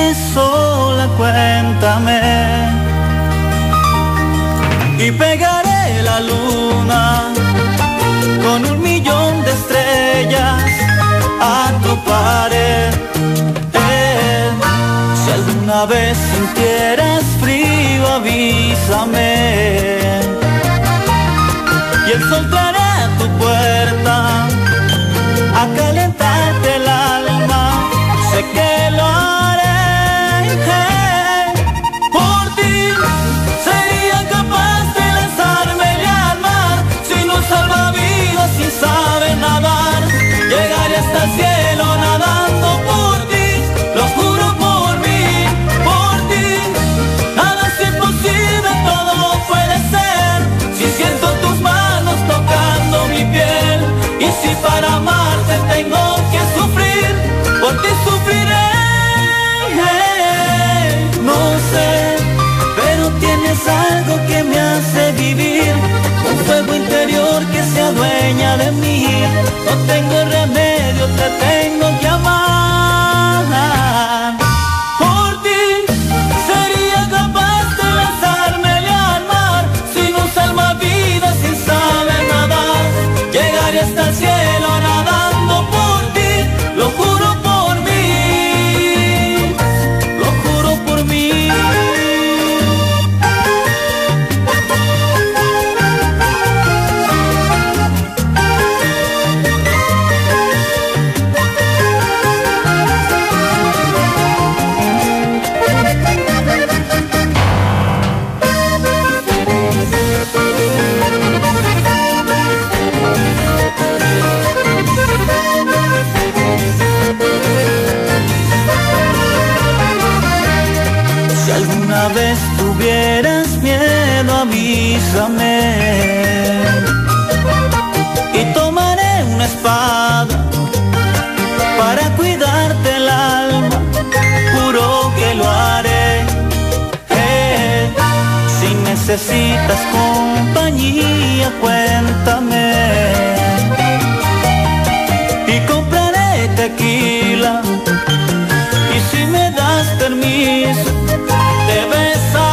viene sola, cuéntame. Y pegaré la luna con 1,000,000 de estrellas a tu pared. Si alguna vez sintieras frío, avísame. Y el sol traerá a tu puerta a calentarte el alma. Sé que lo haré, por ti sería capaz de lanzarme y armar. Sin un salvavidas, sin saber nadar, llegaré hasta el cielo nadando por ti. Lo juro por mí, por ti. Nada es imposible, todo puede ser. Si siento tus manos tocando mi piel, y si para amarte tengo que sufrir, por ti sufriré. No sé, pero tienes algo que me hace vivir, un fuego interior que se adueña de mí. No tengo remedio, te tengo que amar. Por ti sería capaz de lanzarme al mar, sin un salvavidas, sin saber nadar, llegaría hasta el cielo nadando por ti. Lo juro por ti. Y tomaré una espada para cuidarte el alma, juro que lo haré. Si necesitas compañía, cuéntame. Y compraré tequila, y si me das permiso, te besaré.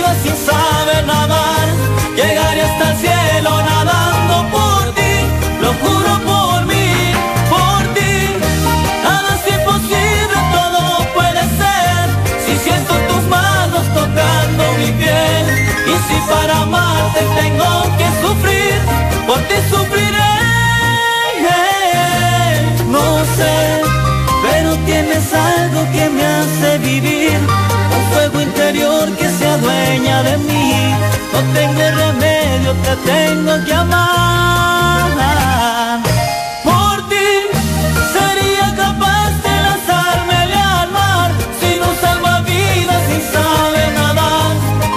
Salvavidas sin saber nadar, llegaré hasta el cielo nadando por ti. Lo juro por mí, por ti. Nada es imposible, todo puede ser. Si siento tus manos tocando mi piel, y si para amarte tengo que sufrir, por ti sufriré. No sé, pero tienes algo que me hace vivir, fuego interior que se adueña de mí. No tengo remedio, te tengo que amar. Por ti sería capaz de lanzarme al mar, sin un salvavidas, sin saber nadar,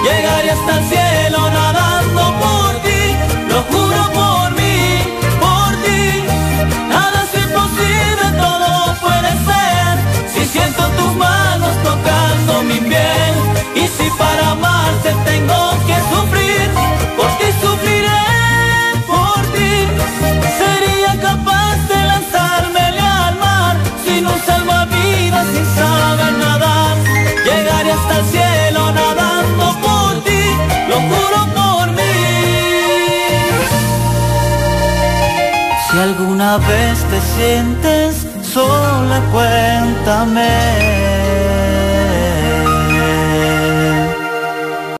llegaría hasta el cielo nadando por ti. Lo juro por mí, por ti. Nada es imposible, todo puede ser. Si siento tus manos tocando mi piel, y si para amarte tengo que sufrir, por ti sufriré, por ti. Sería capaz de lanzarme al mar, sin un salvavidas, sin saber nadar, llegaré hasta el cielo nadando por ti. Lo juro por mí. Si alguna vez te sientes sola, cuéntame.